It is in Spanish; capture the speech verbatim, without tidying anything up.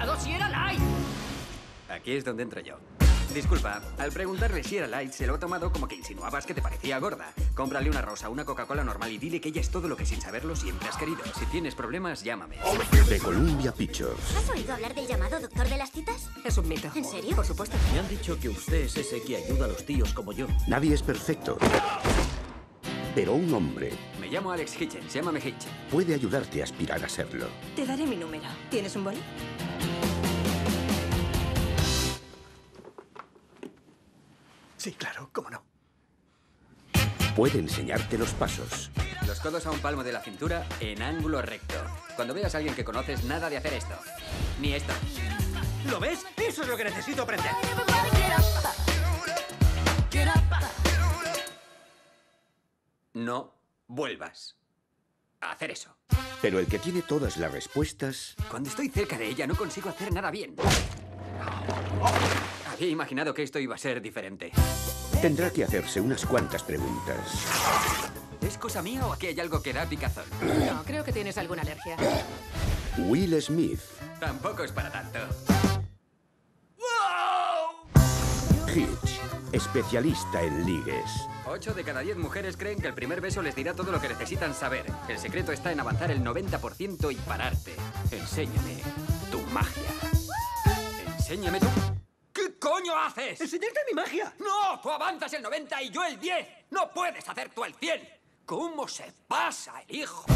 preguntado si era light. Aquí es donde entro yo. Disculpa, al preguntarle si era light, se lo ha tomado como que insinuabas que te parecía gorda. Cómprale una rosa, una Coca-Cola normal y dile que ella es todo lo que sin saberlo siempre has querido. Si tienes problemas, llámame. De Columbia Pictures. ¿Has oído hablar del llamado doctor de las citas? Es un mito. ¿En serio? Por supuesto. Me han dicho que usted es ese que ayuda a los tíos como yo. Nadie es perfecto. Pero un hombre... Me llamo Alex Hitchens, llámame Hitch. Puede ayudarte a aspirar a serlo. Te daré mi número. ¿Tienes un boli? Sí, claro, cómo no. Puede enseñarte los pasos. Los codos a un palmo de la cintura en ángulo recto. Cuando veas a alguien que conoces, nada de hacer esto. Ni esto. ¿Lo ves? Eso es lo que necesito aprender. No vuelvas a hacer eso. Pero el que tiene todas las respuestas... Cuando estoy cerca de ella no consigo hacer nada bien. Había imaginado que esto iba a ser diferente. Tendrá que hacerse unas cuantas preguntas. ¿Es cosa mía o aquí hay algo que da picazón? No, creo que tienes alguna alergia. Will Smith. Tampoco es para tanto. ¡Wow! Hitch, especialista en ligues. Ocho de cada diez mujeres creen que el primer beso les dirá todo lo que necesitan saber. El secreto está en avanzar el noventa por ciento y pararte. Enséñame tu magia. Enséñame tu... ¿Qué coño haces? ¡Enseñarte mi magia! ¡No! Tú avanzas el noventa y yo el diez. ¡No puedes hacer tú el cien! ¿Cómo se pasa el hijo?